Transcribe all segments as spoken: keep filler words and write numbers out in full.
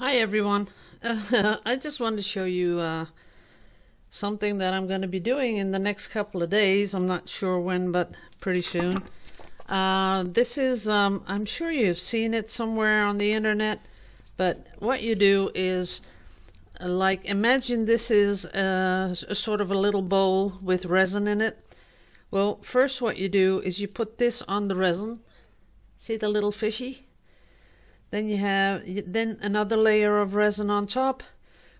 Hi everyone, uh, I just wanted to show you uh, something that I'm going to be doing in the next couple of days. I'm not sure when, but pretty soon. Uh, this is, um, I'm sure you've seen it somewhere on the internet, but what you do is, like, imagine this is a, a sort of a little bowl with resin in it. Well, first what you do is you put this on the resin. See the little fishy? Then you have then another layer of resin on top.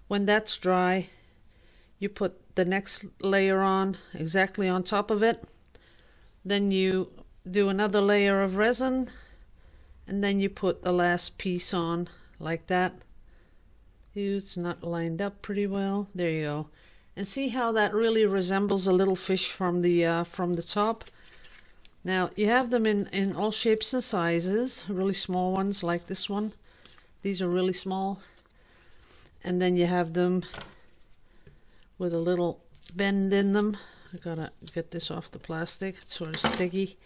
When that's dry, you put the next layer on exactly on top of it. Then you do another layer of resin, and then you put the last piece on like that. It's not lined up pretty well. There you go. And see how that really resembles a little fish from the uh, from the top. Now, you have them in, in all shapes and sizes, really small ones like this one. These are really small. And then you have them with a little bend in them. I gotta get this off the plastic, it's sort of sticky.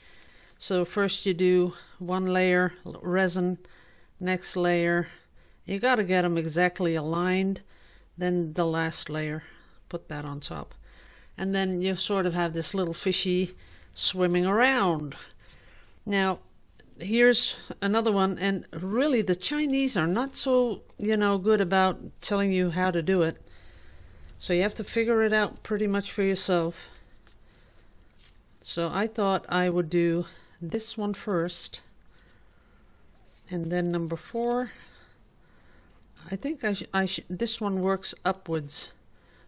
So first you do one layer resin, next layer. You gotta get them exactly aligned. Then the last layer, put that on top. And then you sort of have this little fishy swimming around. Now here's another one, and really the Chinese are not so, you know, good about telling you how to do it, so you have to figure it out pretty much for yourself. So I thought I would do this one first, and then number four. I think I should I sh this one works upwards,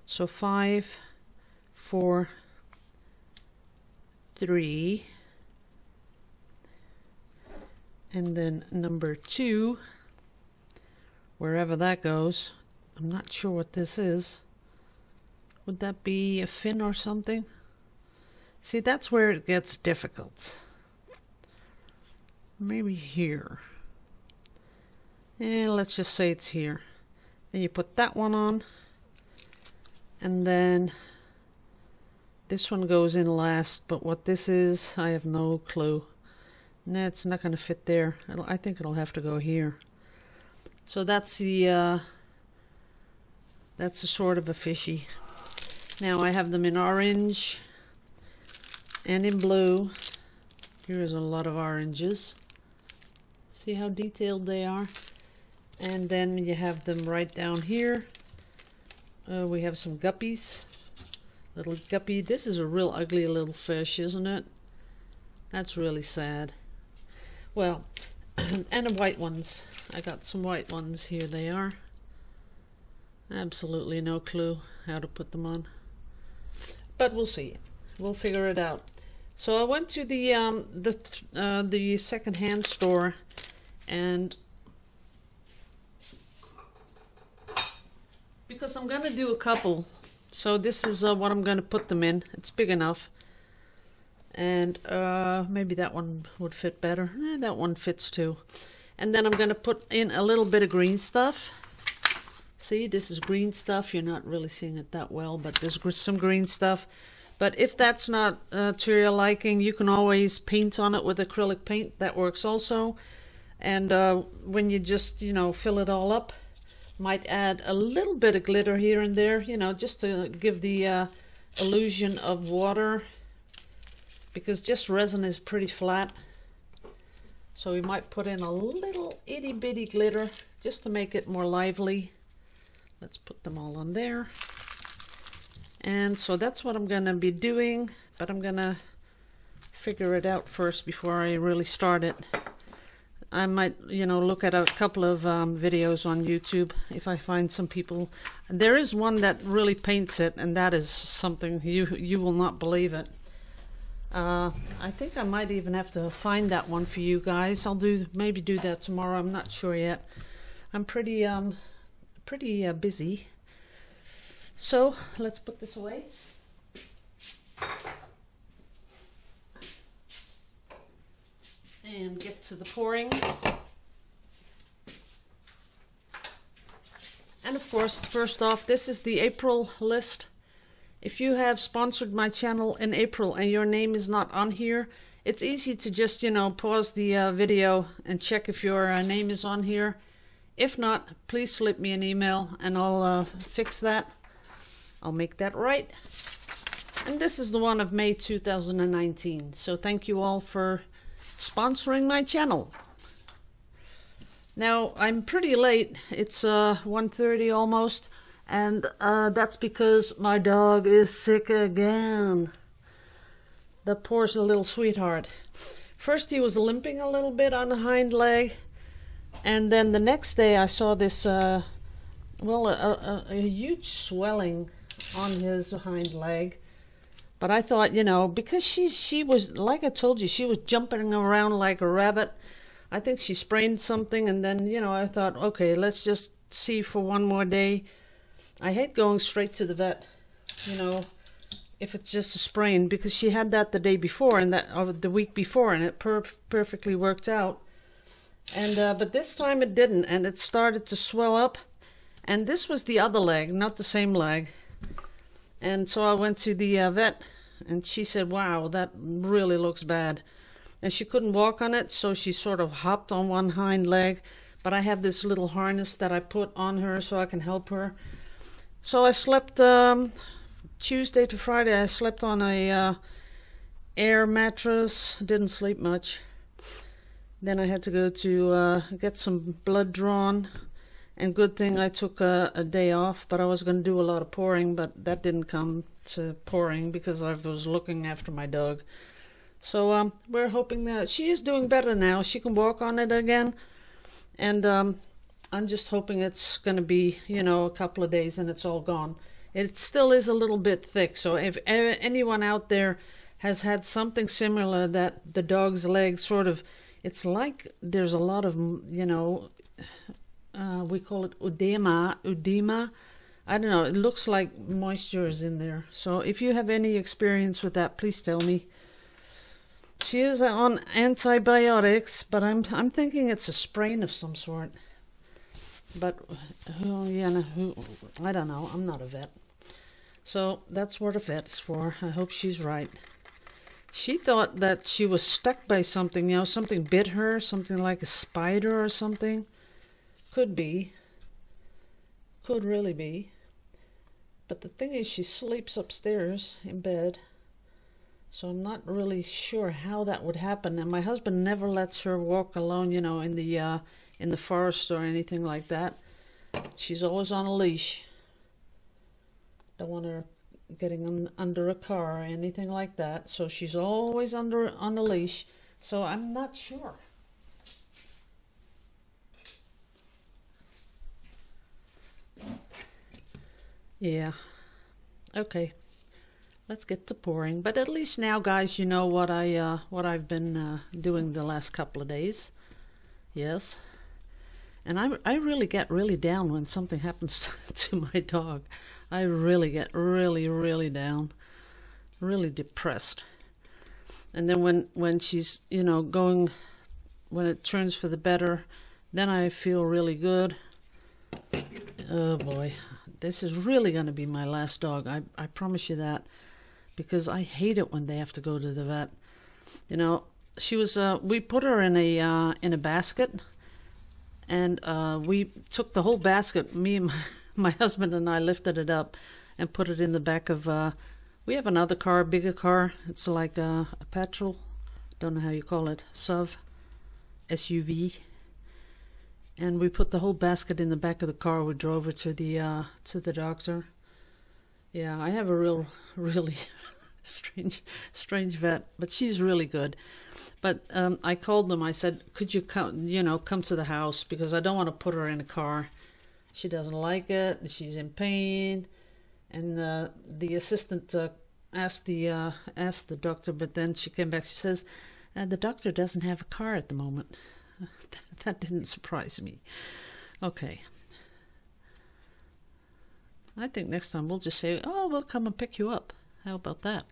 so five, four, three, and then number two, wherever that goes. I'm not sure what this is. Would that be a fin or something? See, that's where it gets difficult. Maybe here. Yeah, let's just say it's here. Then you put that one on, and then this one goes in last, but what this is, I have no clue. Nah, it's not going to fit there. It'll, I think it'll have to go here. So that's the uh, that's a sort of a fishy. Now I have them in orange and in blue. Here is a lot of oranges. See how detailed they are? And then you have them right down here. Uh, we have some guppies. Little guppy. This is a real ugly little fish, isn't it? That's really sad. Well, and white ones. I got some white ones. Here they are. Absolutely no clue how to put them on. But we'll see. We'll figure it out. So I went to the um, the uh, the secondhand store, and because I'm gonna do a couple. So this is uh, what I'm going to put them in. It's big enough. And uh, maybe that one would fit better. Eh, that one fits too. And then I'm going to put in a little bit of green stuff. See, this is green stuff. You're not really seeing it that well, but there's some green stuff. But if that's not uh, to your liking, you can always paint on it with acrylic paint. That works also. And uh, when you just, you know, fill it all up, might add a little bit of glitter here and there, you know, just to give the uh, illusion of water, because just resin is pretty flat. So we might put in a little itty bitty glitter just to make it more lively. Let's put them all on there. And so that's what I'm gonna be doing, but I'm gonna figure it out first before I really start it. I might, you know, look at a couple of um, videos on YouTube if I find some people. There is one that really paints it, and that is something you you will not believe it. Uh, I think I might even have to find that one for you guys. I'll do maybe do that tomorrow. I'm not sure yet. I'm pretty um pretty uh, busy. So let's put this away. And get to the pouring. And of course, first off, this is the April list. If you have sponsored my channel in April and your name is not on here, it's easy to just, you know, pause the uh, video and check if your uh, name is on here. If not, please slip me an email and I'll uh, fix that. I'll make that right. And this is the one of May two thousand nineteen. So thank you all for sponsoring my channel. Now, I'm pretty late. It's uh, one thirty almost. And uh, that's because my dog is sick again. The poor little sweetheart. First he was limping a little bit on the hind leg. And then the next day I saw this, uh, well, a, a, a huge swelling on his hind leg. But I thought, you know, because she, she was, like I told you, she was jumping around like a rabbit. I think she sprained something, and then, you know, I thought, okay, let's just see for one more day. I hate going straight to the vet, you know, if it's just a sprain, because she had that the day before and that, or the week before, and it per perfectly worked out. And uh, but this time it didn't, and it started to swell up, and this was the other leg, not the same leg. And so I went to the uh, vet, and she said, wow, that really looks bad. And she couldn't walk on it, so she sort of hopped on one hind leg. But I have this little harness that I put on her so I can help her. So I slept um, Tuesday to Friday. I slept on a uh, air mattress. Didn't sleep much. Then I had to go to uh, get some blood drawn. And good thing I took a, a day off, but I was going to do a lot of pouring, but that didn't come to pouring because I was looking after my dog. So um, we're hoping that she is doing better now. She can walk on it again. And um, I'm just hoping it's going to be, you know, a couple of days and it's all gone. It still is a little bit thick. So if anyone out there has had something similar that the dog's leg sort of, it's like there's a lot of, you know... Uh, we call it edema, edema. I don't know, it looks like moisture is in there. So if you have any experience with that, please tell me. She is on antibiotics, but I'm I'm thinking it's a sprain of some sort. But oh, yeah, no, who, I don't know, I'm not a vet. So that's what a vet's for. I hope she's right. She thought that she was stuck by something, you know, something bit her, something like a spider or something. Could be, could really be, but the thing is she sleeps upstairs in bed, so I'm not really sure how that would happen, and my husband never lets her walk alone, you know, in the uh, in the forest or anything like that. She's always on a leash. Don't want her getting under a car or anything like that, so she's always under on a leash, so I'm not sure. Yeah, okay, let's get to pouring. But at least now, guys, you know what I uh what I've been uh, doing the last couple of days. Yes, and I, I really get really down when something happens to my dog. I really get really really down, really depressed. And then when when she's, you know, going, when it turns for the better, then I feel really good. Oh boy, this is really going to be my last dog. I, I promise you that, because I hate it when they have to go to the vet. You know, she was, uh, we put her in a, uh, in a basket, and uh, we took the whole basket. Me and my, my husband and I lifted it up and put it in the back of, uh, we have another car, bigger car. It's like a, a petrol, don't know how you call it, S U V, S U V. And we put the whole basket in the back of the car. We drove her to the uh, to the doctor. Yeah, I have a real, really strange, strange vet, but she's really good. But um, I called them. I said, "Could you come, you know, come to the house, because I don't want to put her in a car. She doesn't like it. And she's in pain." And uh, the assistant uh, asked the uh, asked the doctor, but then she came back. She says, uh, "The doctor doesn't have a car at the moment." That, that didn't surprise me. Okay. I think next time we'll just say, oh, we'll come and pick you up. How about that?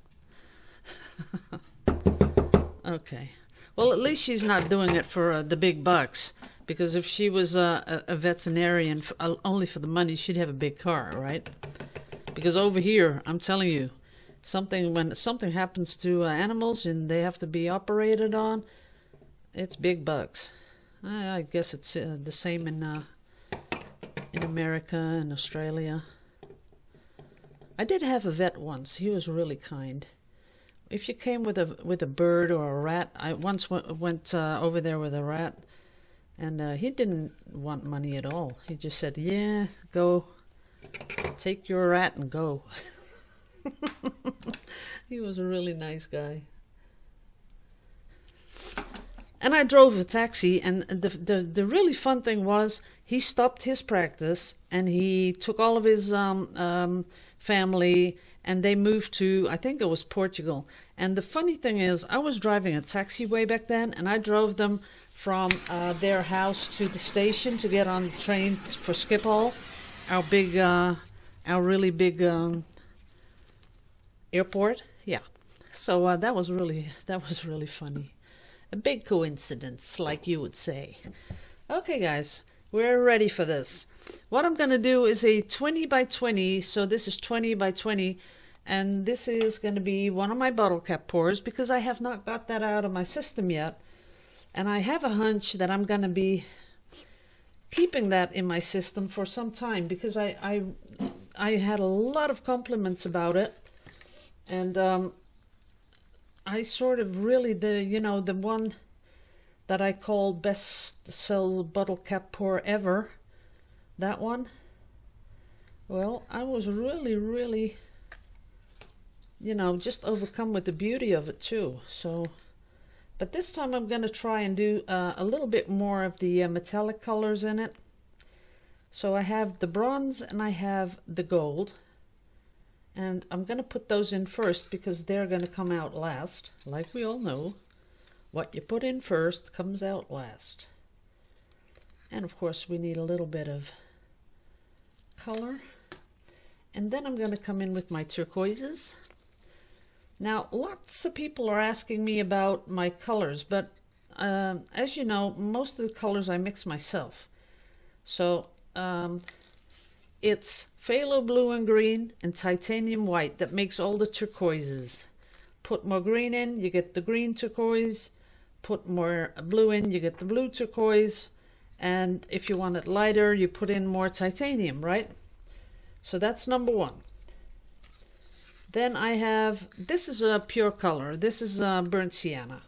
Okay. Well, at least she's not doing it for uh, the big bucks, because if she was uh, a, a veterinarian for, uh, only for the money, she'd have a big car, right? Because over here, I'm telling you, something when something happens to uh, animals and they have to be operated on, it's big bucks. I, I guess it's uh, the same in uh, in America and Australia. I did have a vet once. He was really kind. If you came with a with a bird or a rat, I once went, went uh, over there with a rat, and uh, he didn't want money at all. He just said, "Yeah, go, take your rat and go." He was a really nice guy. And I drove a taxi, and the, the the really fun thing was he stopped his practice and he took all of his um, um, family, and they moved to, I think it was Portugal. And the funny thing is, I was driving a taxi way back then, and I drove them from uh, their house to the station to get on the train for Skiphol, our big, uh, our really big um, airport. Yeah, so uh, that was really that was really funny. A big coincidence, like you would say. Okay guys, we're ready for this. What I'm gonna do is a twenty by twenty, so this is twenty by twenty, and this is gonna be one of my bottle cap pours, because I have not got that out of my system yet, and I have a hunch that I'm gonna be keeping that in my system for some time, because I I, I had a lot of compliments about it, and um, I sort of really, the you know, the one that I called best sell bottle cap pour ever, that one, well, I was really, really, you know, just overcome with the beauty of it too. So, but this time I'm going to try and do uh, a little bit more of the uh, metallic colors in it. So I have the bronze and I have the gold. And I'm going to put those in first, because they're going to come out last. Like we all know, what you put in first comes out last. And of course we need a little bit of color. And then I'm going to come in with my turquoises. Now, lots of people are asking me about my colors, but um, as you know, most of the colors I mix myself. So um, it's phthalo blue and green and titanium white that makes all the turquoises. Put more green in, you get the green turquoise. Put more blue in, you get the blue turquoise. And if you want it lighter, you put in more titanium, right? So that's number one. Then I have, this is a pure color. This is a burnt sienna.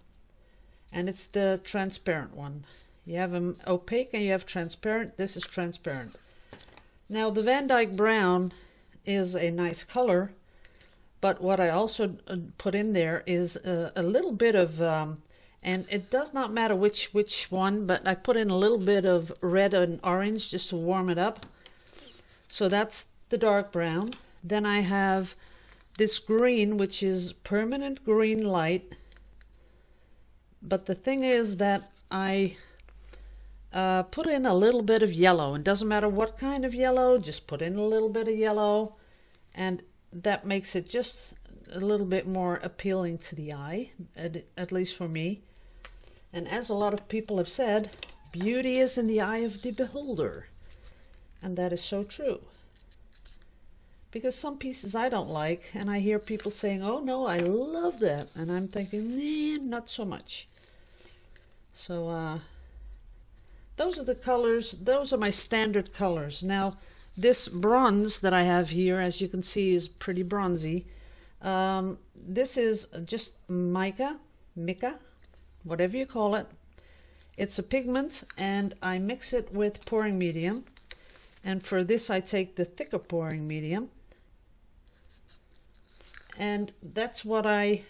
And it's the transparent one. You have an opaque and you have transparent. This is transparent. Now, the Van Dyke brown is a nice color, but what I also put in there is a, a little bit of, um, and it does not matter which which one, but I put in a little bit of red and orange just to warm it up. So that's the dark brown. Then I have this green, which is permanent green light. But the thing is that I Uh, put in a little bit of yellow, and doesn't matter what kind of yellow, just put in a little bit of yellow, and that makes it just a little bit more appealing to the eye, at, at least for me. And as a lot of people have said, beauty is in the eye of the beholder, and that is so true, because some pieces I don't like, and I hear people saying, "Oh no, I love that," and I'm thinking, nah, not so much. So uh those are the colors. Those are my standard colors. Now, this bronze that I have here, as you can see, is pretty bronzy. Um, this is just mica, mica, whatever you call it. It's a pigment, and I mix it with pouring medium. And for this, I take the thicker pouring medium. And that's what I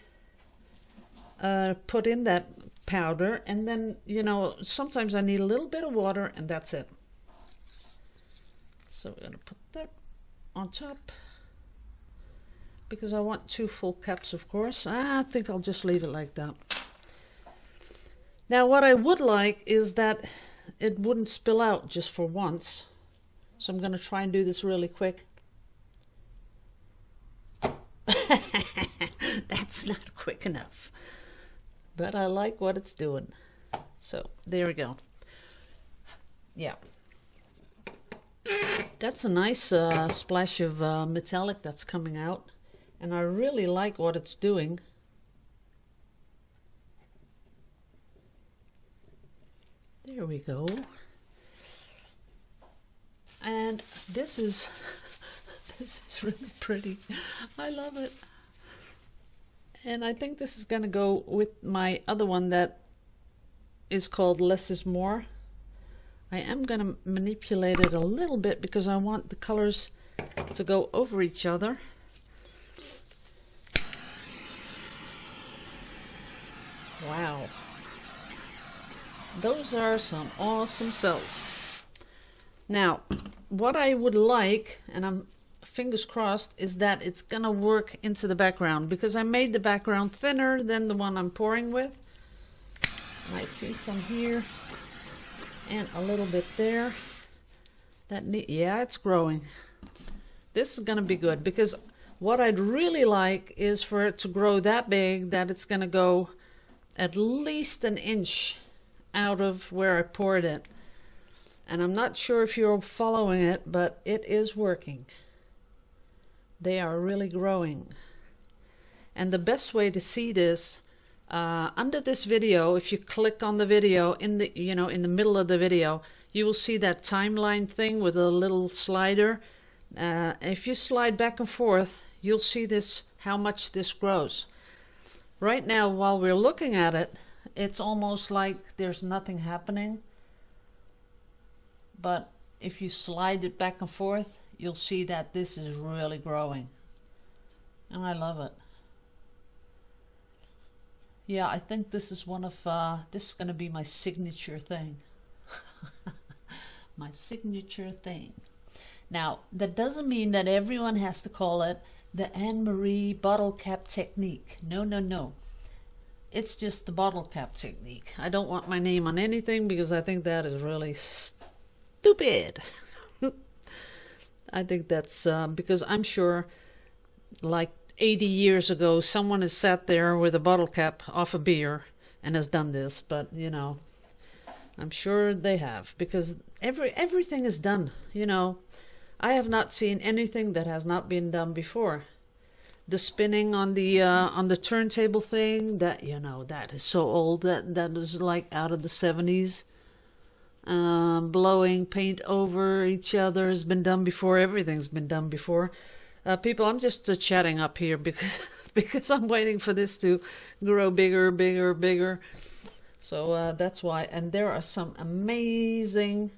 uh, put in that powder, and then, you know, sometimes I need a little bit of water, and that's it. So we're gonna put that on top, because I want two full cups, of course. I think I'll just leave it like that. Now, what I would like is that it wouldn't spill out just for once, so I'm gonna try and do this really quick. That's not quick enough, but I like what it's doing. So there we go. Yeah, that's a nice uh, splash of uh, metallic that's coming out, and I really like what it's doing. There we go. And this is this is really pretty. I love it. And I think this is going to go with my other one that is called Less is More. I am going to manipulate it a little bit because I want the colors to go over each other. Wow. Those are some awesome cells. Now, what I would like, and I'm fingers crossed, is that it's gonna work into the background, because I made the background thinner than the one I'm pouring with. And I see some here and a little bit there. That need, yeah, it's growing. This is gonna be good, because what I'd really like is for it to grow that big that it's gonna go at least an inch out of where I poured it. And I'm not sure if you're following it, but it is working. They are really growing. And the best way to see this, uh, under this video, if you click on the video, in the you know in the middle of the video, you will see that timeline thing with a little slider. Uh, if you slide back and forth, you'll see this, how much this grows. Right now, while we're looking at it, it's almost like there's nothing happening. But if you slide it back and forth, you'll see that this is really growing. And I love it. Yeah, I think this is one of, uh, this is going to be my signature thing. My signature thing. Now, that doesn't mean that everyone has to call it the Anne-Marie bottle cap technique. No, no, no. It's just the bottle cap technique. I don't want my name on anything because I think that is really stupid. I think that's uh, because I'm sure like eighty years ago someone has sat there with a bottle cap off a beer and has done this, but you know, I'm sure they have, because every everything is done, you know. I have not seen anything that has not been done before. The spinning on the uh, on the turntable thing, that you know, that is so old, that that is like out of the seventies. Um, blowing paint over each other has been done before. Everything's been done before. Uh, people, I'm just uh, chatting up here because because I'm waiting for this to grow bigger, bigger, bigger. So uh, that's why. And there are some amazing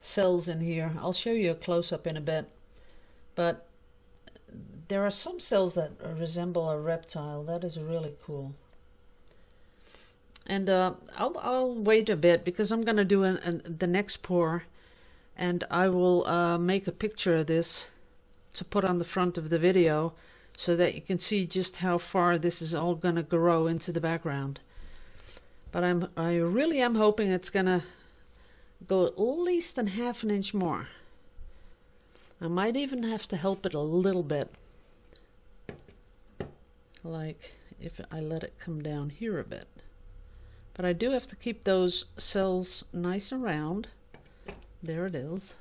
cells in here. I'll show you a close-up in a bit. But there are some cells that resemble a reptile. That is really cool. And uh, I'll, I'll wait a bit because I'm going to do an, an, the next pour, and I will uh, make a picture of this to put on the front of the video so that you can see just how far this is all going to grow into the background. But I'm, I really am hoping it's going to go at least a half an inch more. I might even have to help it a little bit. Like if I let it come down here a bit. But I do have to keep those cells nice and round. There it is.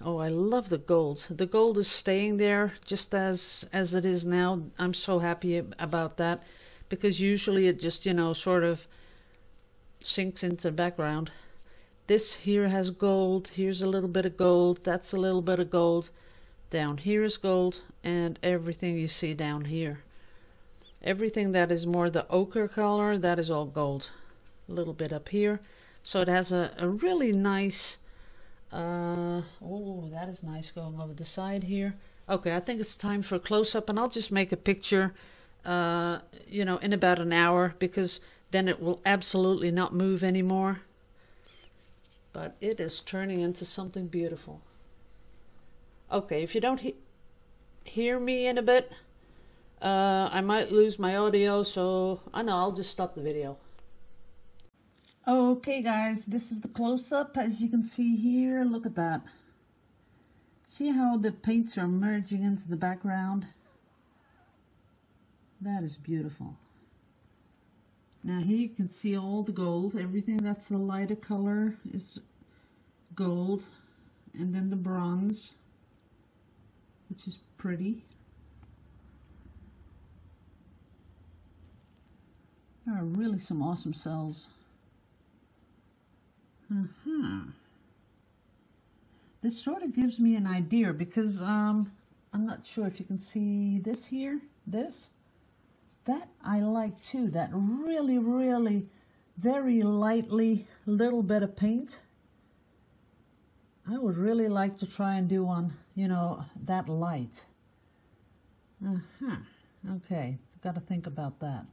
Oh, I love the gold. The gold is staying there just as as it is now. I'm so happy about that, because usually it just, you know, sort of sinks into the background. This here has gold. Here's a little bit of gold. That's a little bit of gold. Down here is gold, and everything you see down here. Everything that is more the ochre color, that is all gold. A little bit up here. So it has a, a really nice, uh, oh, that is nice going over the side here. Okay, I think it's time for a close-up, and I'll just make a picture, uh, you know, in about an hour, because then it will absolutely not move anymore. But it is turning into something beautiful. Okay, if you don't he- hear me in a bit, Uh, I might lose my audio, so I know, I'll just stop the video. Okay guys, this is the close-up. As you can see here, look at that. See how the paints are merging into the background? That is beautiful. Now here you can see all the gold. Everything that's the lighter color is gold, and then the bronze, which is pretty. There are really some awesome cells. Mm-hmm. This sort of gives me an idea because um, I'm not sure if you can see this here, this. That I like too, that really, really very lightly little bit of paint. I would really like to try and do one, you know, that light. Uh-huh. Okay, got to think about that.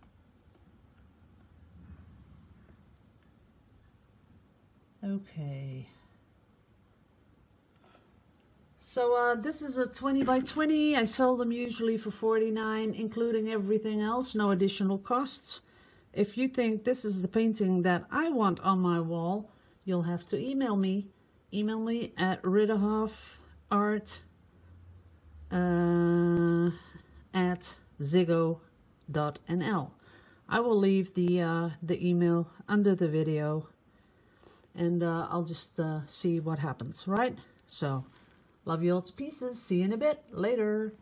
Okay. So uh, this is a twenty by twenty. I sell them usually for forty-nine dollars, including everything else, no additional costs. If you think this is the painting that I want on my wall, you'll have to email me. Email me at ridderhofart uh, at ziggo dot N L. I will leave the uh, the email under the video, and uh, I'll just uh, see what happens, right? So, love you all to pieces. See you in a bit. Later.